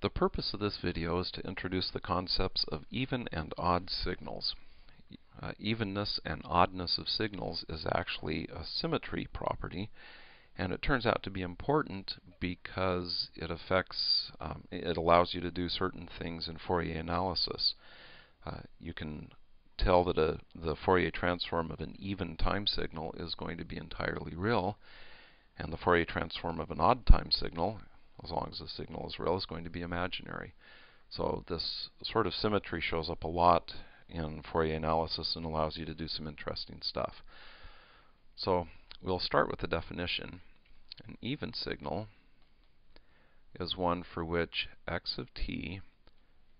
The purpose of this video is to introduce the concepts of even and odd signals. Evenness and oddness of signals is actually a symmetry property, and it turns out to be important because it affects, it allows you to do certain things in Fourier analysis. You can tell that the Fourier transform of an even time signal is going to be entirely real, and the Fourier transform of an odd time signal, as long as the signal is real, is going to be imaginary. So this sort of symmetry shows up a lot in Fourier analysis and allows you to do some interesting stuff. So we'll start with the definition. An even signal is one for which x of t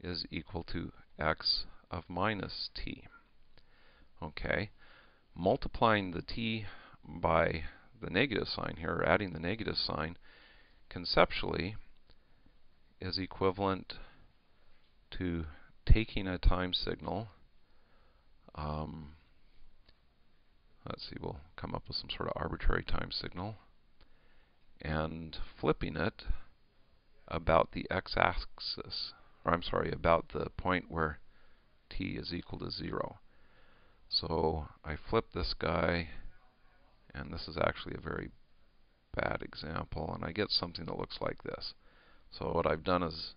is equal to x of minus t. Okay, multiplying the t by the negative sign here, or adding the negative sign, conceptually is equivalent to taking a time signal. Let's see, we'll come up with some sort of arbitrary time signal and flipping it about the x-axis, or I'm sorry, about the point where t is equal to 0. So I flip this guy, and this is actually a very bad example, and I get something that looks like this. So what I've done is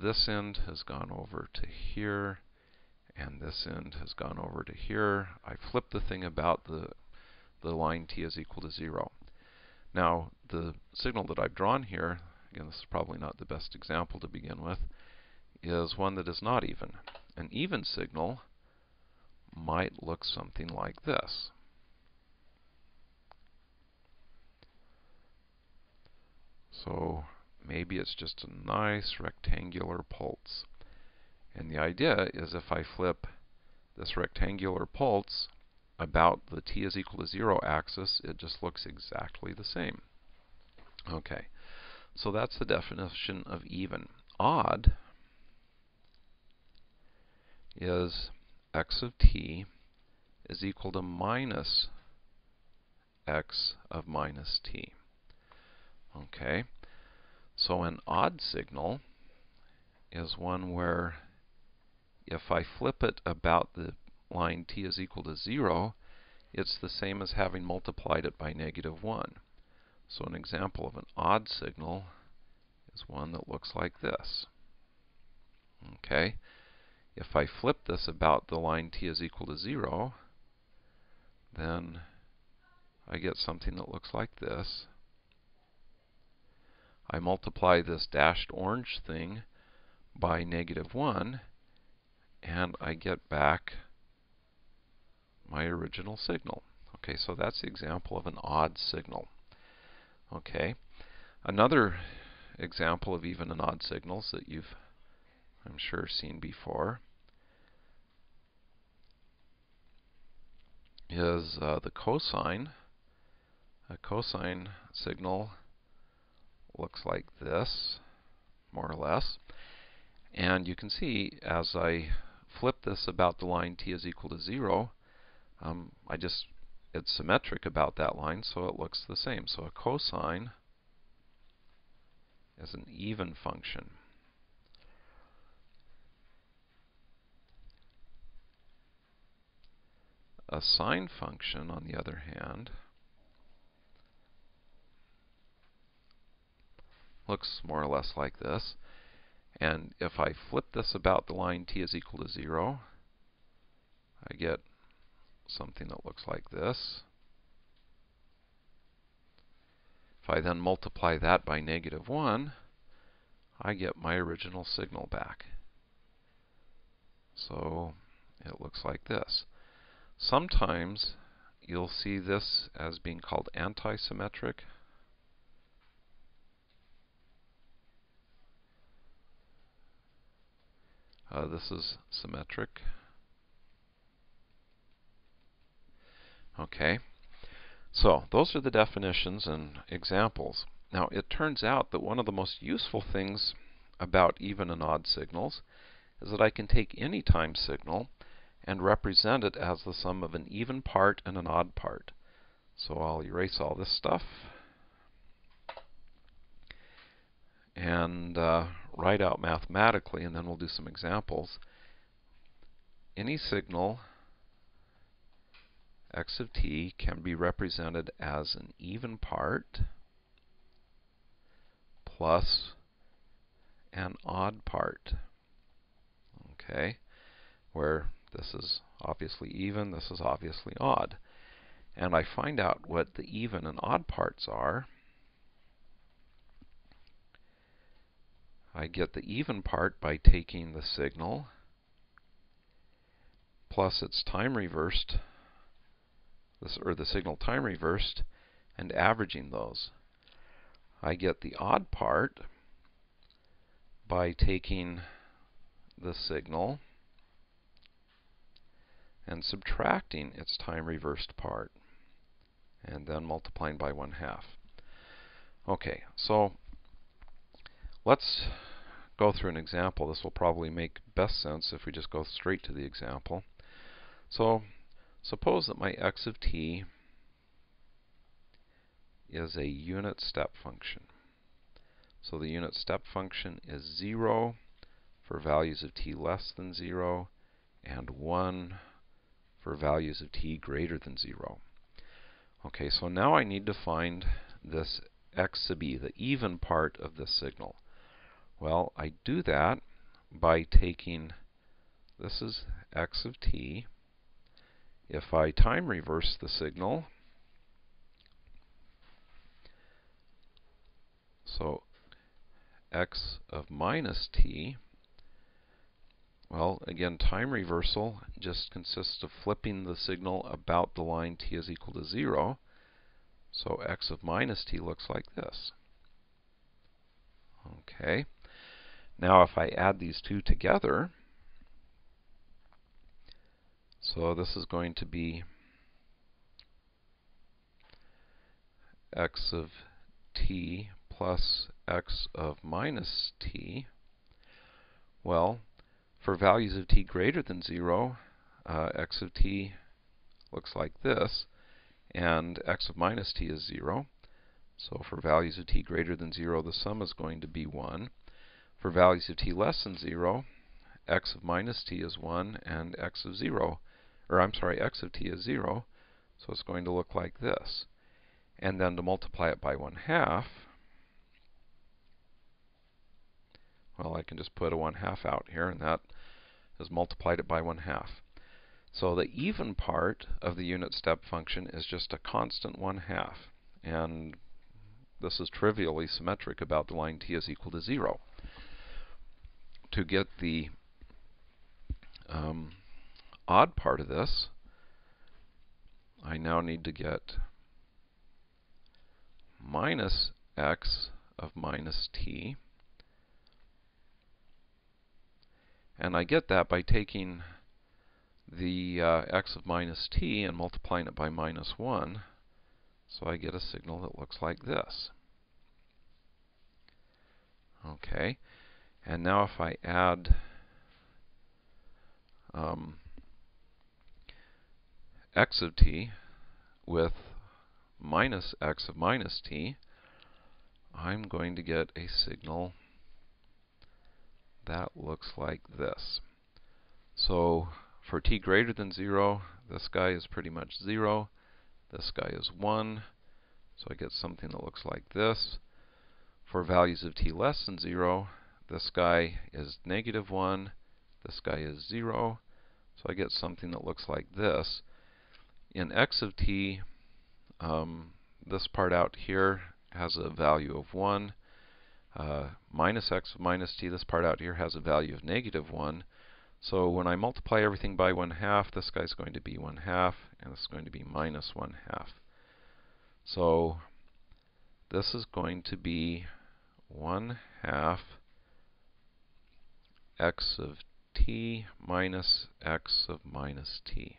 this end has gone over to here, and this end has gone over to here. I flipped the thing about the line t is equal to 0. Now the signal that I've drawn here, again this is probably not the best example to begin with, is one that is not even. An even signal might look something like this. So maybe it's just a nice rectangular pulse. And the idea is if I flip this rectangular pulse about the t is equal to 0 axis, it just looks exactly the same. Okay, so that's the definition of even. Odd is x of t is equal to minus x of minus t. Okay, so an odd signal is one where if I flip it about the line t is equal to 0, it's the same as having multiplied it by negative 1. So an example of an odd signal is one that looks like this. Okay, if I flip this about the line t is equal to 0, then I get something that looks like this. I multiply this dashed orange thing by negative 1, and I get back my original signal. Okay, so that's the example of an odd signal. Okay, another example of even and odd signals that you've, I'm sure, seen before is the cosine. A cosine signal looks like this, more or less. And you can see as I flip this about the line t is equal to 0, it's symmetric about that line, so it looks the same. So a cosine is an even function. A sine function, on the other hand, looks more or less like this. And if I flip this about the line t is equal to 0, I get something that looks like this. If I then multiply that by negative 1, I get my original signal back. So it looks like this. Sometimes you'll see this as being called antisymmetric. This is symmetric. Okay, so those are the definitions and examples. Now it turns out that one of the most useful things about even and odd signals is that I can take any time signal and represent it as the sum of an even part and an odd part. So I'll erase all this stuff and write out mathematically, and then we'll do some examples. Any signal x of t can be represented as an even part plus an odd part. Okay, where this is obviously even, this is obviously odd. And I find out what the even and odd parts are. I get the even part by taking the signal plus its time reversed, or the signal time reversed, and averaging those. I get the odd part by taking the signal and subtracting its time reversed part, and then multiplying by 1/2. Okay, so let's go through an example. This will probably make best sense if we just go straight to the example. So suppose that my x of t is a unit step function. So the unit step function is 0 for values of t less than 0 and 1 for values of t greater than 0. Okay, so now I need to find this x sub e, the even part of this signal. Well, I do that by taking, this is x of t. If I time reverse the signal, so x of minus t, well, again, time reversal just consists of flipping the signal about the line t is equal to 0. So x of minus t looks like this. Okay. Now if I add these two together, so this is going to be x of t plus x of minus t. Well, for values of t greater than 0, x of t looks like this, and x of minus t is 0. So for values of t greater than 0, the sum is going to be 1. For values of t less than 0, x of minus t is 1, and x of 0, or I'm sorry, x of t is 0, so it's going to look like this. And then to multiply it by 1/2, well, I can just put a 1/2 out here, and that is multiplied it by 1/2. So the even part of the unit step function is just a constant 1/2, and this is trivially symmetric about the line t is equal to 0. To get the odd part of this, I now need to get minus x of minus t, and I get that by taking the x of minus t and multiplying it by minus 1, so I get a signal that looks like this. Okay, and now if I add x of t with minus x of minus t, I'm going to get a signal that looks like this. So for t greater than 0, this guy is pretty much 0. This guy is 1. So I get something that looks like this. For values of t less than 0, this guy is negative 1. This guy is 0. So I get something that looks like this. In x of t, this part out here has a value of 1. Minus x of minus t, this part out here has a value of negative 1. So when I multiply everything by 1/2, this guy's going to be 1/2, and this is going to be minus 1/2. So this is going to be 1/2 x of t minus x of minus t.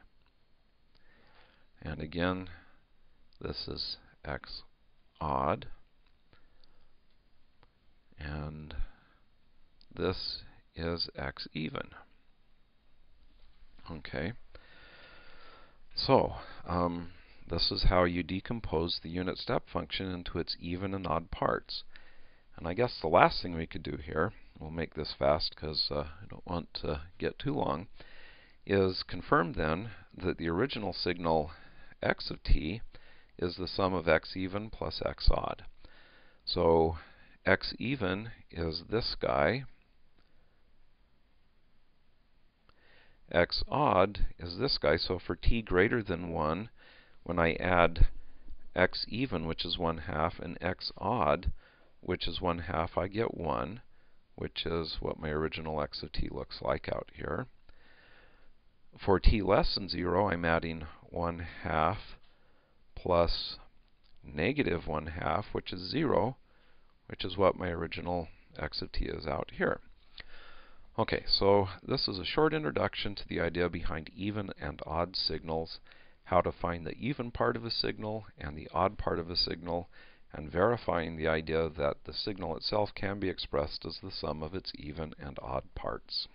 And again, this is x odd, and this is x even. Okay, so this is how you decompose the unit step function into its even and odd parts. And I guess the last thing we could do here we'll make this fast because I don't want to get too long, is confirm then that the original signal x of t is the sum of x even plus x odd. So x even is this guy, x odd is this guy, so for t greater than 1, when I add x even, which is 1/2, and x odd, which is 1/2, I get 1, which is what my original x of t looks like out here. For t less than 0, I'm adding 1/2 plus negative 1/2, which is 0, which is what my original x of t is out here. Okay, so this is a short introduction to the idea behind even and odd signals, how to find the even part of a signal and the odd part of a signal, and verifying the idea that the signal itself can be expressed as the sum of its even and odd parts.